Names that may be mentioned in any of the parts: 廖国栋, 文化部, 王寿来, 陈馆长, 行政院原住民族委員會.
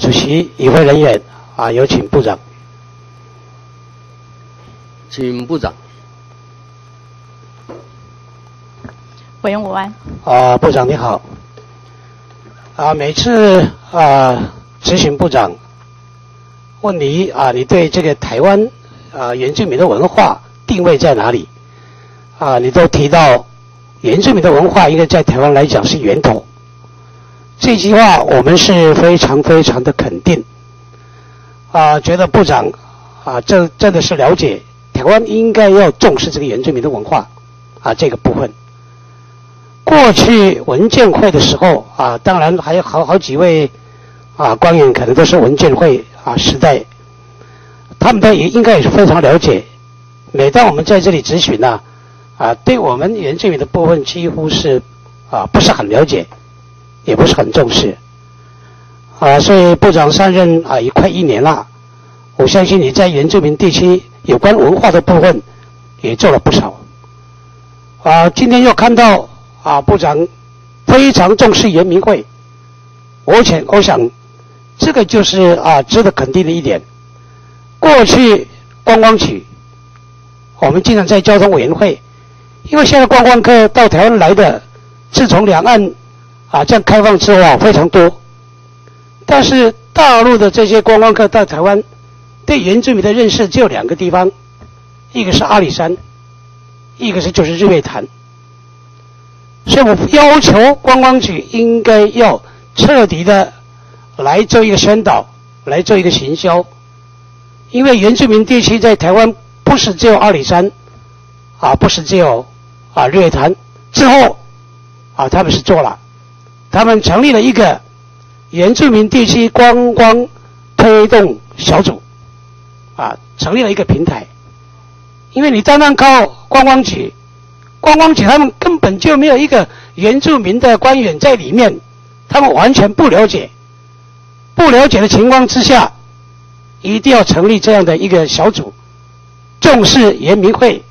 主席，与会人员有请部长。请部长。委员午安。部长你好。每次咨询部长问你你对这个台湾原住民的文化定位在哪里？你都提到原住民的文化应该在台湾来讲是源头。 这句话我们是非常非常的肯定，觉得部长真的是了解台湾应该要重视这个原住民的文化这个部分。过去文建会的时候当然还有好几位官员可能都是文建会时代，他们都也应该也是非常了解。每当我们在这里咨询呢，对我们原住民的部分几乎是不是很了解。 也不是很重视，所以部长上任也快一年了，我相信你在原住民地区有关文化的部分也做了不少，今天又看到部长非常重视原民会，我想这个就是值得肯定的一点。过去观光局，我们经常在交通委员会，因为现在观光客到台湾来的，自从两岸 这样开放之后非常多，但是大陆的这些观光客到台湾，对原住民的认识只有两个地方，一个是阿里山，一个就是日月潭。所以我要求观光局应该要彻底的来做一个宣导，来做一个行销，因为原住民地区在台湾不是只有阿里山，不是只有日月潭，之后他们是做了。 他们成立了一个原住民地区观光推动小组，成立了一个平台。因为你单单靠观光局他们根本就没有一个原住民的官员在里面，他们完全不了解。不了解的情况之下，一定要成立这样的一个小组，重视原民会，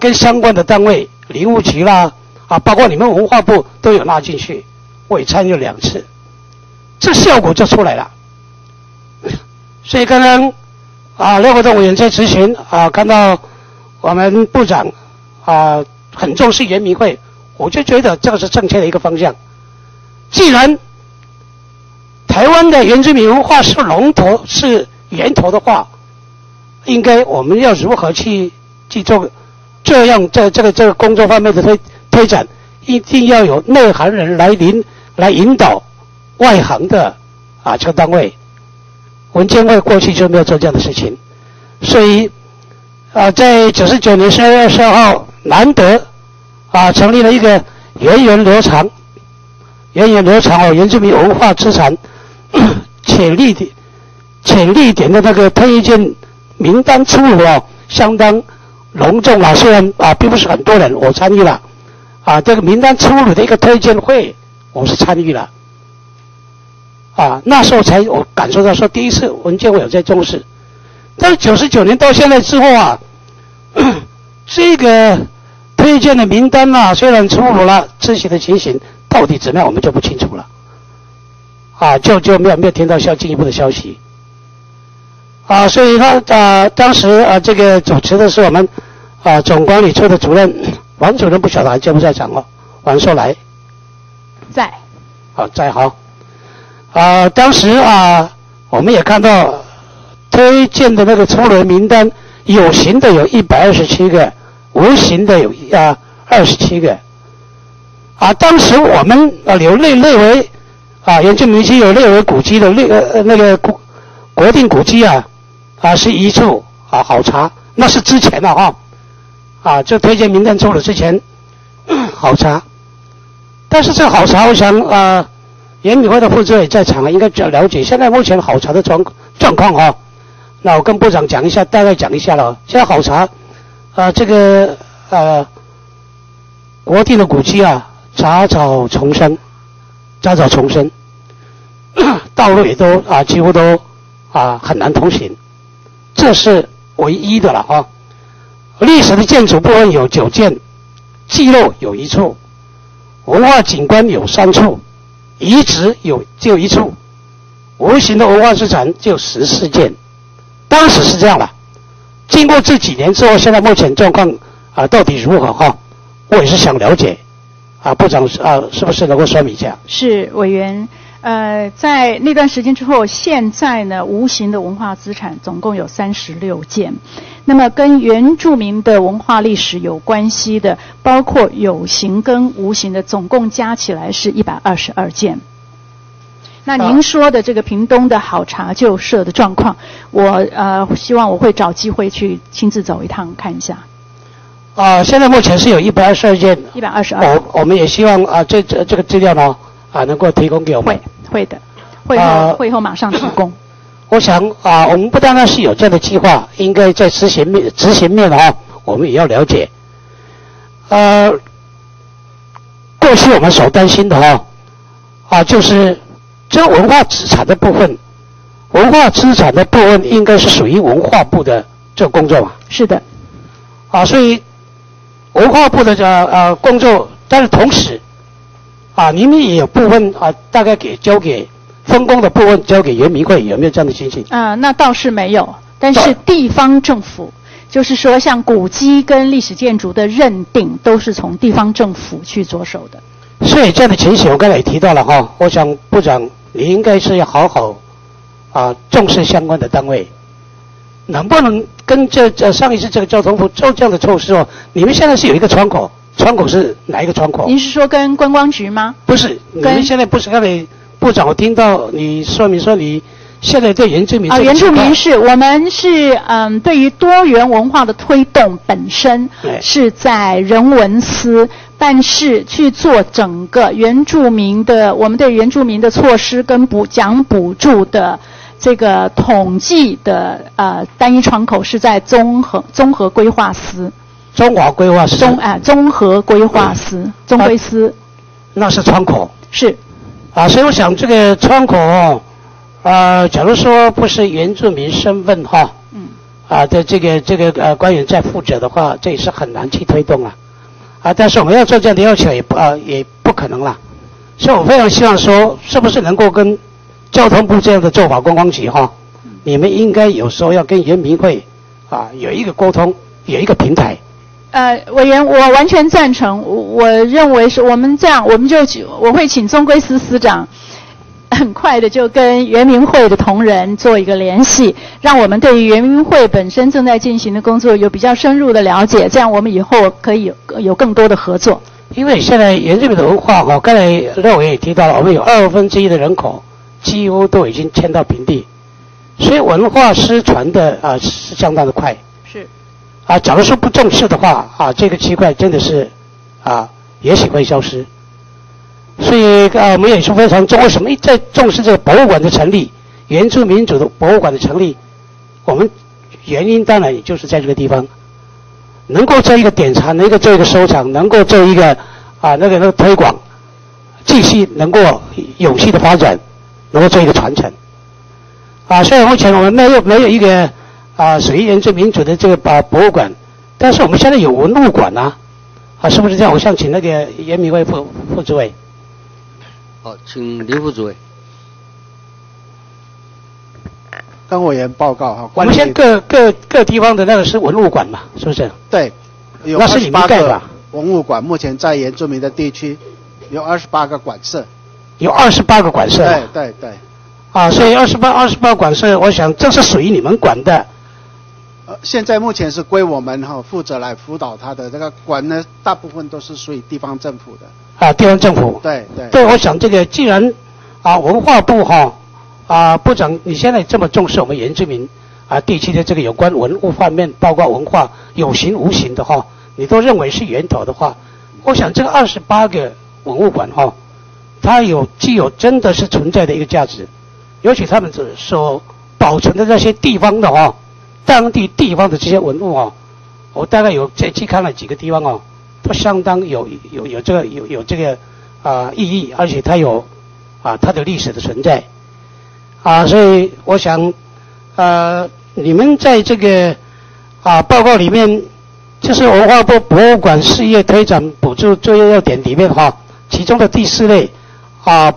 跟相关的单位，林务局啦。 包括你们文化部都有拉进去，我也参与了2次，这效果就出来了。所以刚刚廖国栋委员在咨询看到我们部长很重视原民会，我就觉得这个是正确的一个方向。既然台湾的原住民文化是龙头是源头的话，应该我们要如何去做这样在这个工作方面的推展一定要有内行人来引导外行的这个单位，文建会过去就没有做这样的事情，所以在1999年12月12号难得成立了一个源远流长原住民文化资产潜力点的那个推荐名单出炉相当隆重了，虽然并不是很多人，我参与了。 这个名单出炉的一个推荐会，我是参与了。那时候才我感受到说，第一次文建会有在重视。但是99年到现在之后这个推荐的名单虽然出炉了，执行的情形到底怎么样，我们就不清楚了。就没有听到进一步的消息。所以当时这个主持的是我们总管理处的主任。 王主任不晓得还在不在场王寿来，在，在好，当时我们也看到推荐的那个出炉名单，有形的有127个，无形的有27个，当时我们有列为原住民区有列为古迹的那个国定古迹是1处好查，那是之前的哈。 这推荐名单出炉之前，好查，但是这好查，我想原民会的副主委在场，应该比较了解现在目前好查的状况那我跟部长讲一下，大概讲一下了。现在好查，这个国定的古迹杂草丛生，道路也都几乎都很难通行，这是唯一的了。历史的建筑部分有9件，记录有1处，文化景观有3处，遗址有只有1处，无形的文化资产就14件，当时是这样的。经过这几年之后，现在目前状况啊到底如何哈？我也是想了解啊，部长啊，是不是能够说明一下？是委员。在那段时间之后，现在呢，无形的文化资产总共有36件。那么跟原住民的文化历史有关系的，包括有形跟无形的，总共加起来是122件。那您说的这个屏东的好茶旧社的状况，我希望我会找机会去亲自走一趟看一下。现在目前是有122件。122。我们也希望啊，这个资料呢。啊，能够提供给我们会的，会后马上提供。我想啊，我们不单单是有这样的计划，应该在执行面啊，我们也要了解。过去我们所担心的就是这文化资产的部分，应该是属于文化部的这工作嘛。是的。啊，所以文化部的工作，但是同时。啊，你们也有部分啊，大概交给分工的部分交给原民会，有没有这样的情形？那倒是没有，但是地方政府，就是说像古迹跟历史建筑的认定，都是从地方政府去着手的。所以这样的情形，我刚才也提到了哈，我想部长你应该是要好好啊重视相关的单位，能不能跟上一次这个交通部做这样的措施哦？你们现在是有一个窗口。是哪一个窗口？您是说跟观光局吗？不是，你们现在不是刚才部长，我听到你说明说你现在对原住民原住民是我们是对于多元文化的推动本身是在人文司，但是去做整个原住民的我们对原住民的措施跟补助的。这个统计的单一窗口是在综合规划司。中华规划司综合规划司，中规司，那是窗口。是，啊，所以我想这个窗口，假如说不是原住民身份哈，的这个官员在负责的话，这也是很难去推动了，但是我们要做这样的要求也不可能了，所以我非常希望说，是不是能够跟交通部这样的做法观光局哈，你们应该有时候要跟原民会有一个沟通，有一个平台。委员，我完全赞成。我认为是我们这样，我会请中规司司长，很快的就跟原民会的同仁做一个联系，让我们对于原民会本身正在进行的工作有比较深入的了解，这样我们以后可以有更多的合作。因为现在原住民的文化，我刚才廖委员也提到了，我们有1/2的人口几乎都已经迁到平地，所以文化失传的是相当的快。是。假如说不重视的话，这个区块真的是，也许会消失。所以我们也是非常为什么在重视这个博物馆的成立，原住民族的博物馆的成立，我们原因当然也就是在这个地方，能够做一个典藏，能够做一个收藏，能够做一个那个推广，继续能够有序的发展，能够做一个传承。虽然目前我们没有一个。属于原住民族的这个博物馆，但是我们现在有文物馆是不是这样？我想请那个原民会副主委。好，请林副主委。跟委员报告哈。我们现在各地方的那个是文物馆嘛，是不是？对，有28个文物馆，目前在原住民的地区有28个馆舍。有28个馆舍。对。所以28馆舍，我想这是属于你们管的。现在目前是归我们负责来辅导他的这个管呢，大部分都是属于地方政府的。地方政府。对。对，我想这个既然文化部部长你现在这么重视我们原住民地区的这个有关文物方面，包括文化有形无形的你都认为是源头的话，我想这个28个文物馆它具有真的是存在的一个价值，尤其他们所保存的那些地方的当地地方的这些文物我大概有再去看了几个地方都相当有这个意义，而且它有它的历史的存在所以我想你们在这个报告里面，就是文化部博物馆事业推展补助作业要点里面其中的第4类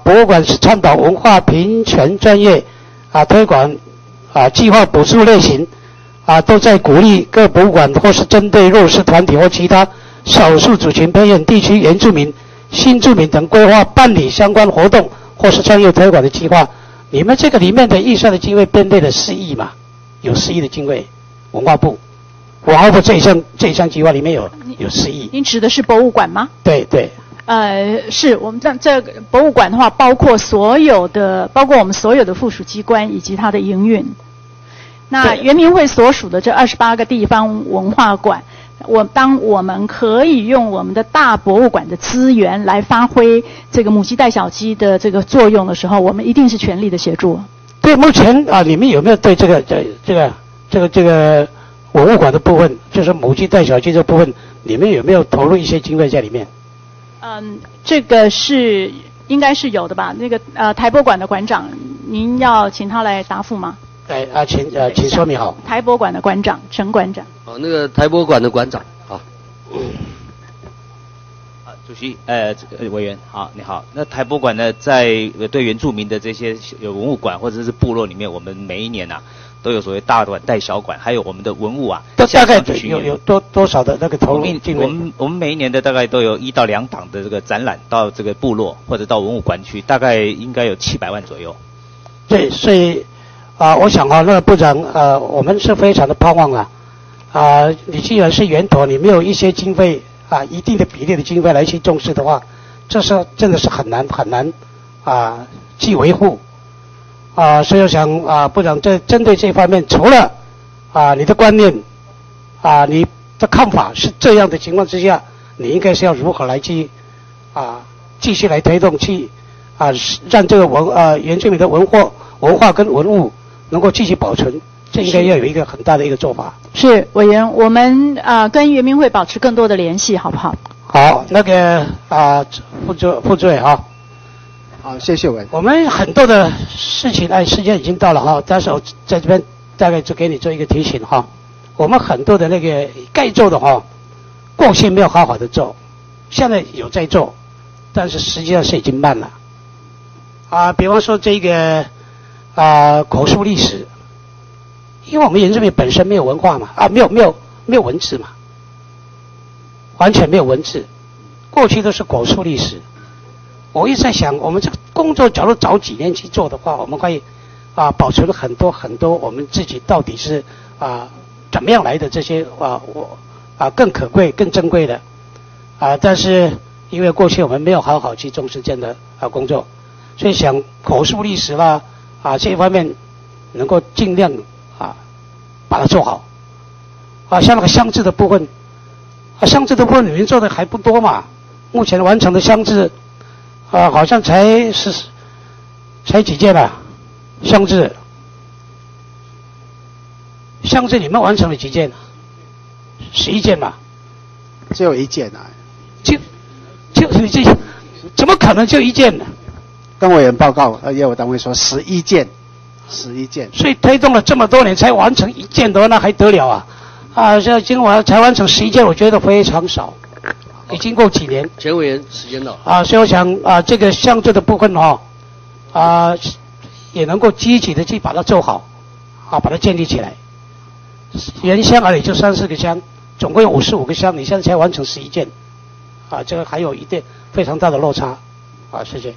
博物馆是倡导文化平权专业推广计划补助类型都在鼓励各博物馆或是针对弱势团体或其他少数族群、偏远地区原住民、新住民等规划办理相关活动或是创业推广的计划。你们这个里面的预算的经费编列了4亿嘛，有4亿的经费，文化部。这一项计划里面有4亿。您指的是博物馆吗？对对。是我们这个博物馆的话，包括我们所有的附属机关以及它的营运。那原民会所属的这28个地方文化馆，当我们可以用我们的大博物馆的资源来发挥这个母鸡带小鸡的这个作用的时候，我们一定是全力的协助。对，目前你们有没有对这个博物馆的部分，就是母鸡带小鸡这部分，你们有没有投入一些经费在里面？这个是应该是有的吧？那个台博馆的馆长，您要请他来答复吗？对请说明好。台博馆的馆长陈馆长。那个台博馆的馆长啊。主席，委员好，你好。那台博馆呢，在对原住民的这些文物馆或者是部落里面，我们每一年都有所谓大馆带小馆，还有我们的文物大概有多少的那个投入？我们每一年的大概都有1到2档的这个展览到这个部落或者到文物馆去，大概应该有700万左右。对，所以我想那个部长我们是非常的盼望你既然是源头，你没有一些经费。一定的比例的经费来去重视的话，这是真的是很难去维护所以我想部长针对这方面，除了你的观念你的看法是这样的情况之下，你应该是要如何来去继续来推动，去让这个原住民的文化跟文物能够继续保存。这应该要有一个很大的一个做法。是，委员，我们跟原民会保持更多的联系，好不好？好，那个副主委啊，好，谢谢委员。我们很多的事情，时间已经到了但是我在这边大概就给你做一个提醒我们很多的那个该做的过去没有好的做，现在有在做，但是实际上是已经慢了比方说这个口述历史。因为我们原住民本身没有文化嘛，没有文字嘛，完全没有文字，过去都是口述历史。我一直在想，我们这个工作假如早几年去做的话，我们可以保存很多我们自己到底是怎么样来的这些更可贵、更珍贵的但是因为过去我们没有好去重视这样的工作，所以想口述历史啦这一方面能够尽量。把它做好像那个乡志的部分你们做的还不多嘛，目前完成的乡志好像才几件乡志你们完成了几件？11件嘛，只有1件就怎么可能就1件呢？跟委员报告业务单位说11件。11件，所以推动了这么多年才完成1件的话，那还得了像今晚才完成11件，我觉得非常少，已经过几年。前委员时间到了所以我想这个乡镇的部分也能够积极的去把它做好把它建立起来。原乡而已，就34个乡，总共有55个乡，你现在才完成11件这个还有一定非常大的落差谢谢。